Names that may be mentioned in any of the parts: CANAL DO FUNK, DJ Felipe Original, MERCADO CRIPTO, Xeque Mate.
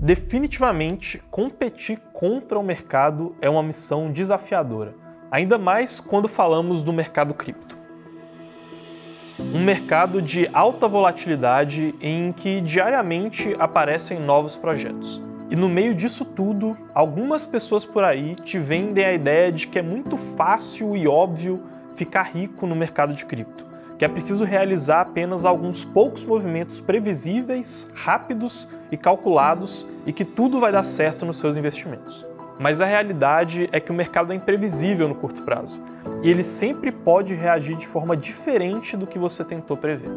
Definitivamente, competir contra o mercado é uma missão desafiadora, ainda mais quando falamos do mercado cripto. Um mercado de alta volatilidade em que diariamente aparecem novos projetos. E no meio disso tudo, algumas pessoas por aí te vendem a ideia de que é muito fácil e óbvio ficar rico no mercado de cripto, que é preciso realizar apenas alguns poucos movimentos previsíveis, rápidos e calculados e que tudo vai dar certo nos seus investimentos. Mas a realidade é que o mercado é imprevisível no curto prazo e ele sempre pode reagir de forma diferente do que você tentou prever.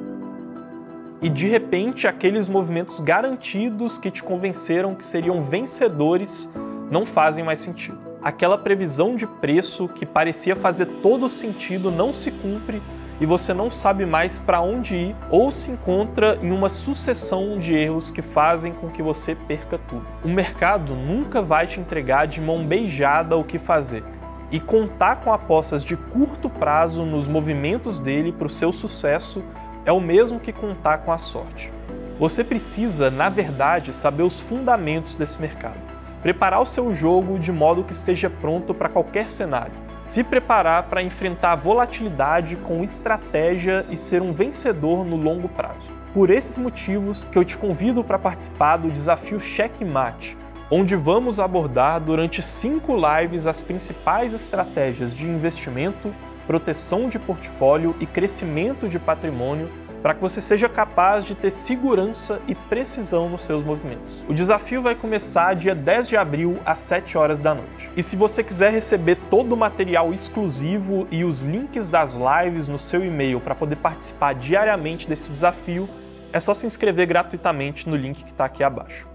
E de repente, aqueles movimentos garantidos que te convenceram que seriam vencedores não fazem mais sentido. Aquela previsão de preço que parecia fazer todo sentido não se cumpre e você não sabe mais para onde ir ou se encontra em uma sucessão de erros que fazem com que você perca tudo. O mercado nunca vai te entregar de mão beijada o que fazer, e contar com apostas de curto prazo nos movimentos dele para o seu sucesso é o mesmo que contar com a sorte. Você precisa, na verdade, saber os fundamentos desse mercado, preparar o seu jogo de modo que esteja pronto para qualquer cenário, se preparar para enfrentar a volatilidade com estratégia e ser um vencedor no longo prazo. Por esses motivos que eu te convido para participar do desafio Xeque Mate, onde vamos abordar durante 5 lives as principais estratégias de investimento, proteção de portfólio e crescimento de patrimônio para que você seja capaz de ter segurança e precisão nos seus movimentos. O desafio vai começar dia 10 de abril, às 19h. E se você quiser receber todo o material exclusivo e os links das lives no seu e-mail para poder participar diariamente desse desafio, é só se inscrever gratuitamente no link que está aqui abaixo.